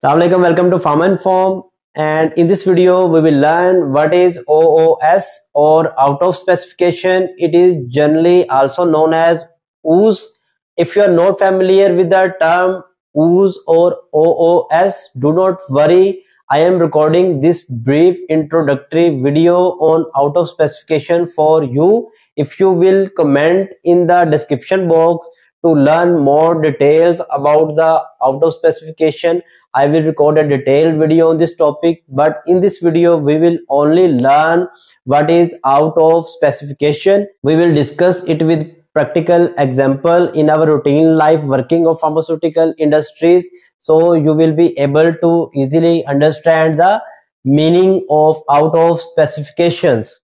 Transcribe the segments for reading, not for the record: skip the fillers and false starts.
Assalamualaikum, welcome to PharmaInform, and in this video we will learn what is OOS or out of specification. It is generally also known as OOS. If you are not familiar with the term OOS or OOS, do not worry. I am recording this brief introductory video on out of specification for you. If you will comment in the description box to learn more details about the out of specification, I will record a detailed video on this topic, but in this video we will only learn what is out of specification. We will discuss it with practical example in our routine life working of pharmaceutical industries, so you will be able to easily understand the meaning of out of specifications.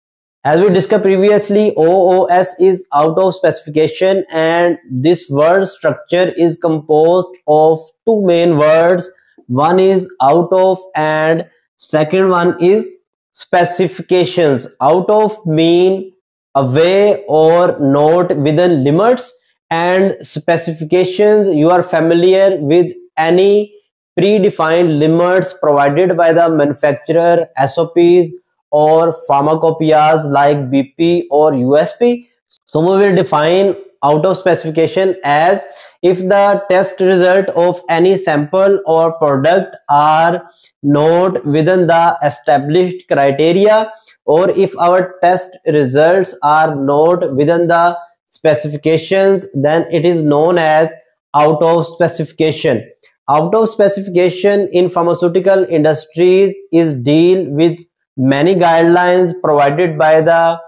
As we discussed previously, OOS is out of specification, and this word structure is composed of two main words. One is out of and second one is specifications. Out of mean away or not within limits, and specifications, you are familiar with any predefined limits provided by the manufacturer, SOPs or pharmacopoeias like BP or USP. So we will define out of specification as if the test result of any sample or product are not within the established criteria, or if our test results are not within the specifications, then it is known as out of specification. Out of specification in pharmaceutical industries is deal with many guidelines provided by the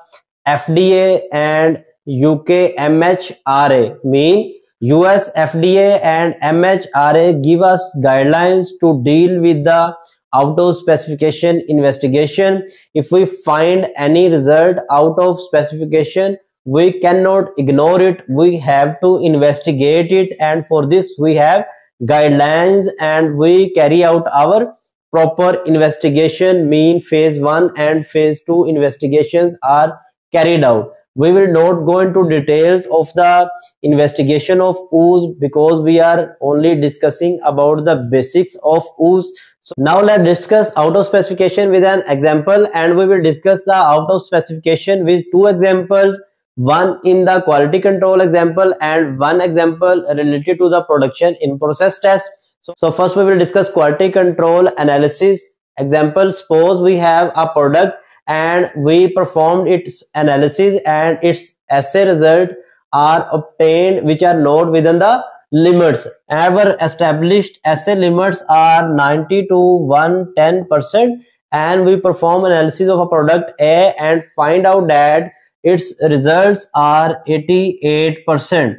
FDA and UK MHRA. Mean US FDA and MHRA give us guidelines to deal with the out of specification investigation. If we find any result out of specification, we cannot ignore it. We have to investigate it, and for this we have guidelines and we carry out our proper investigation. Mean phase 1 and phase 2 investigations are carried out. We will not go into details of the investigation of OOS because we are only discussing about the basics of OOS. So now let's discuss out of specification with an example, and we will discuss the out of specification with two examples, one in the quality control example and one example related to the production in process test. So first we will discuss quality control analysis example. Suppose we have a product and we performed its analysis and its assay result are obtained which are not within the limits. Our established assay limits are 90 to 110%, and we perform analysis of a product A and find out that its results are 88%.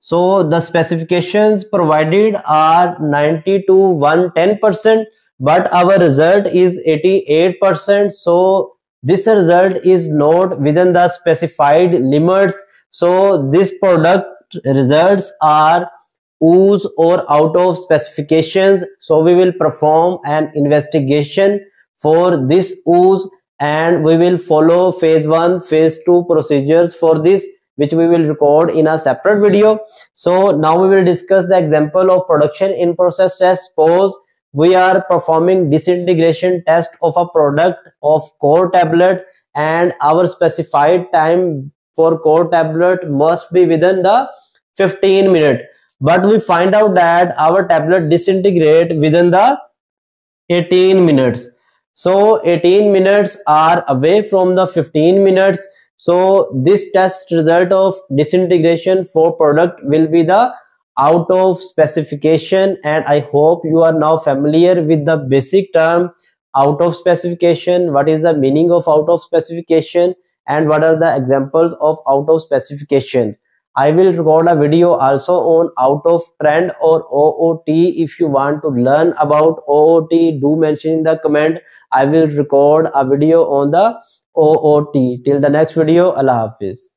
So the specifications provided are 90 to 110%, but our result is 88%. So this result is not within the specified limits. So this product results are OOS or out of specifications. So we will perform an investigation for this OOS, and we will follow phase 1, phase 2 procedures for this, which we will record in a separate video. So now we will discuss the example of production in process test. Suppose we are performing disintegration test of a product of core tablet, and our specified time for core tablet must be within the 15 minutes, but we find out that our tablet disintegrate within the 18 minutes. So 18 minutes are away from the 15 minutes. So this test result of disintegration for product will be the out of specification, and I hope you are now familiar with the basic term out of specification, what is the meaning of out of specification, and what are the examples of out of specification. I will record a video also on out of trend or OOT. If you want to learn about OOT, do mention in the comment. I will record a video on the OOT. Till the next video, Allah Hafiz.